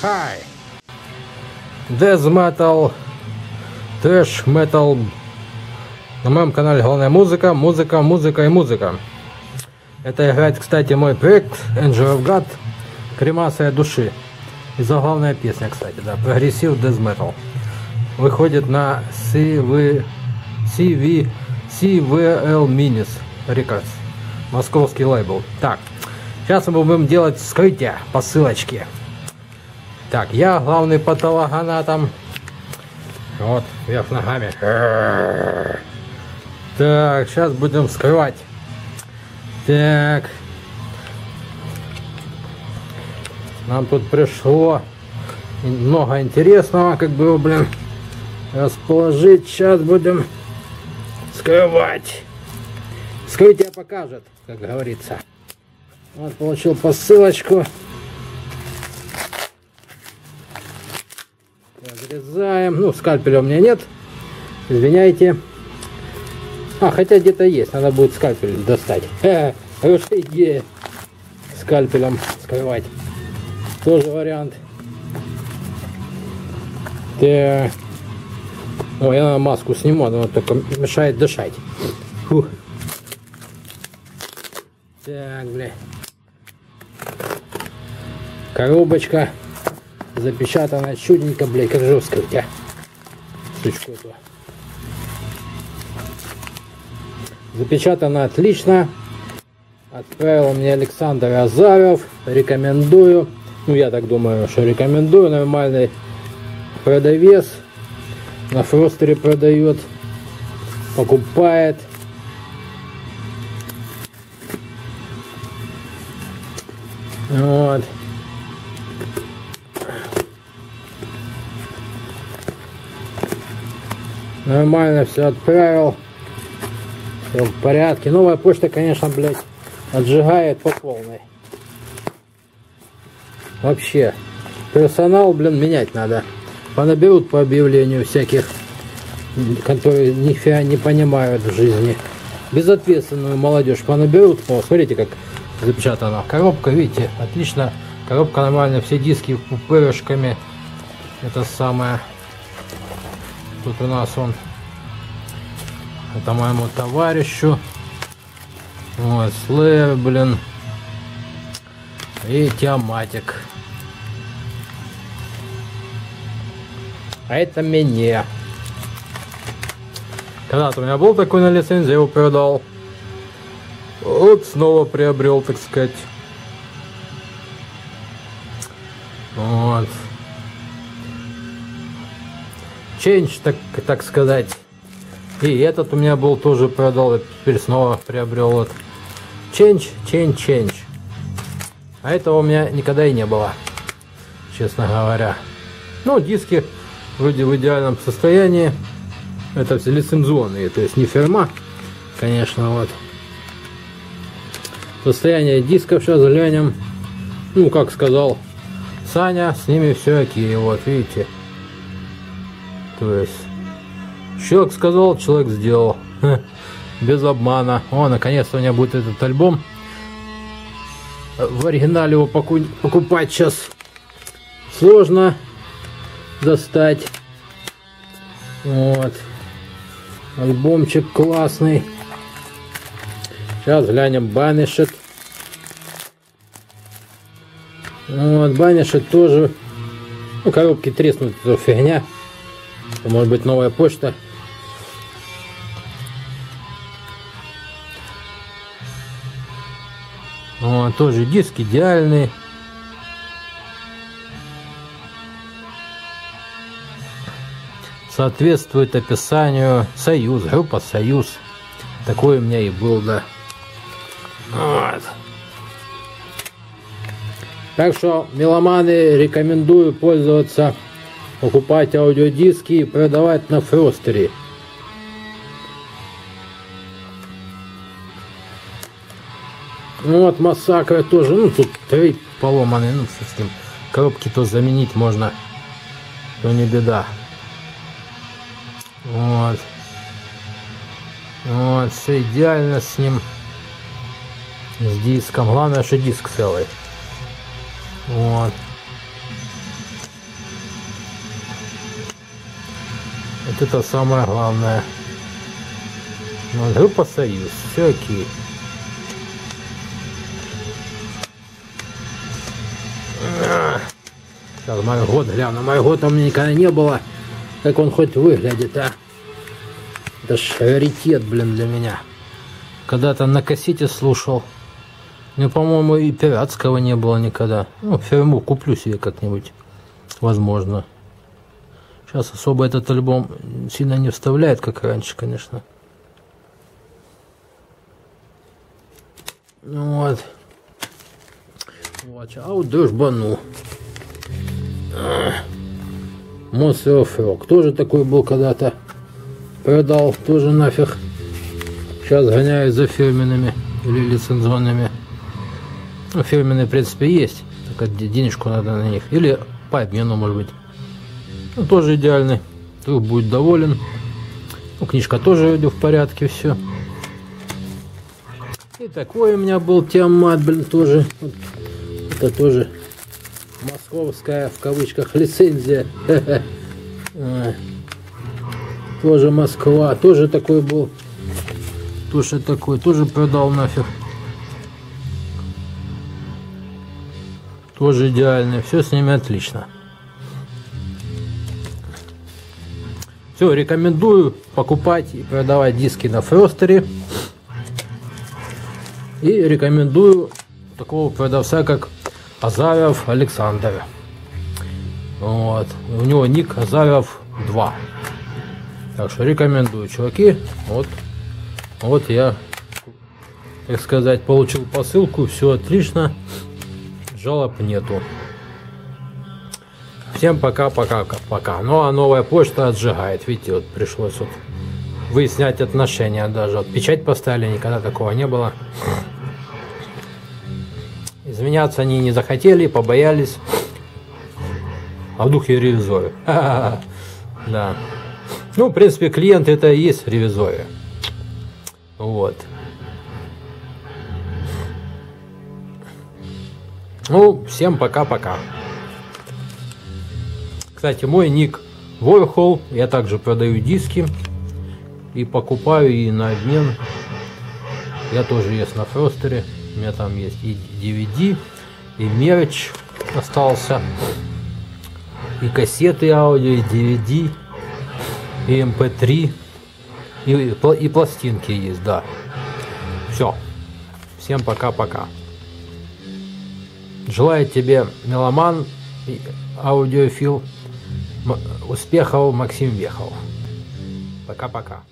Хай! Death Metal, Trash Metal. На моем канале главная музыка, музыка, музыка и музыка. Это играет, кстати, мой проект Angel of God, Кремация души. И заглавная песня, кстати, да, прогрессив Death Metal. Выходит на CVL Minis Records, московский лейбл. Так, сейчас мы будем делать вскрытие по ссылочке. Так, я главный патологоанатом. Вот, вверх ногами. Так, сейчас будем вскрывать. Так. Нам тут пришло много интересного, как бы, блин, расположить. Сейчас будем скрывать. Скрытие покажет, как говорится. Вот, получил посылочку. Разрезаем. Ну, скальпеля у меня нет. Извиняйте. А, хотя где-то есть. Надо будет скальпель достать. Хорошая идея. Скальпелем скрывать. Тоже вариант. Так. О, я маску сниму, она только мешает дышать. Фух. Так, бля. Коробочка запечатана чудненько, бля, как же вскрыть, а? Сучку эту. Запечатана отлично. Отправил мне Александр Азаров. Рекомендую. Ну, я так думаю, что рекомендую. Нормальный продавец. На Фростере продает. Покупает. Вот. Нормально все отправил. Все в порядке. Новая почта, конечно, блядь, отжигает по полной. Вообще. Персонал, блин, менять надо. Понаберут по объявлению всяких, которые нифига не понимают в жизни. Безответственную молодежь понаберут. О, смотрите, как запечатана коробка, видите, отлично. Коробка нормальная, все диски пупырышками. Это самое. Тут у нас он. Это моему товарищу. Вот, Slayer, блин. И Tiamat. А это мне. Когда-то у меня был такой на лицензии, я его продал. Вот снова приобрел, так сказать. Вот. Change, так сказать. И этот у меня был, тоже продал, и теперь снова приобрел. Вот. Change. А этого у меня никогда и не было, честно говоря. Ну, диски вроде в идеальном состоянии. Это все лицензионные, то есть не фирма, конечно, вот. Состояние дисков сейчас глянем. Ну, как сказал Саня, с ними все окей, вот, видите. То есть, человек сказал, человек сделал. Без обмана. О, наконец-то у меня будет этот альбом. В оригинале его покупать сейчас сложно. Достать. Вот. Альбомчик классный. Сейчас глянем Banished. Вот, Banished тоже. Ну, коробки треснут, это фигня. Это может быть новая почта. Вот, тоже диск идеальный. Соответствует описанию. Союз, группа Союз. Такой у меня и был, да. Вот. Так что, меломаны, рекомендую пользоваться, покупать аудиодиски и продавать на Фростере. Ну вот, Массакра тоже. Ну, тут три поломанные. Ну, с этим коробки то заменить можно, то не беда. Вот. Вот, все идеально с ним. С диском. Главное, что диск целый. Вот. Вот это самое главное. Вот, группа «Союз». Все окей. Сейчас Моргот гляну. Моргота у меня никогда не было. Как он хоть выглядит, а? Это ж раритет, блин, для меня. Когда-то на кассете слушал. Ну, по-моему, и пиратского не было никогда. Ну, фирму куплю себе как-нибудь. Возможно. Сейчас особо этот альбом сильно не вставляет, как раньше, конечно. Ну вот. Вот. А вот Дружбану. Monster of Rock. Тоже такой был когда-то. Продал тоже нафиг. Сейчас гоняют за фирменными или лицензионными. Ну, фирменные, в принципе, есть. Только денежку надо на них. Или по обмену, может быть. Ну, тоже идеальный. Друг будет доволен. Ну, книжка тоже идет в порядке, все. И такой у меня был Tiamat, блин, тоже. Вот. Это тоже московская, в кавычках, лицензия. Тоже Москва. Тоже такой был. Тоже такой. Тоже продал нафиг. Тоже идеально, все с ними отлично. Все, рекомендую покупать и продавать диски на Фростере. И рекомендую такого продавца, как Азаров Александр. Вот. У него ник Азаров2. Так что рекомендую, чуваки. Вот я, так сказать, получил посылку, все отлично. Жалоб нету. Всем пока. Ну а новая почта отжигает. Видите, вот пришлось вот выяснять отношения даже. Вот печать поставили, никогда такого не было. Изменяться они не захотели, побоялись. А в духе ревизоры. Да. Ну, в принципе, клиент это и есть ревизоры. Вот. Ну, всем пока-пока. Кстати, мой ник Warxul. Я также продаю диски. И покупаю, и на обмен. Я тоже есть на Фростере. У меня там есть и DVD, и мерч остался. И кассеты аудио, и DVD, и MP3. И пластинки есть, да. Все. Всем пока-пока. Желаю тебе, меломан и аудиофил, успехов, Максим Вехов. Пока-пока.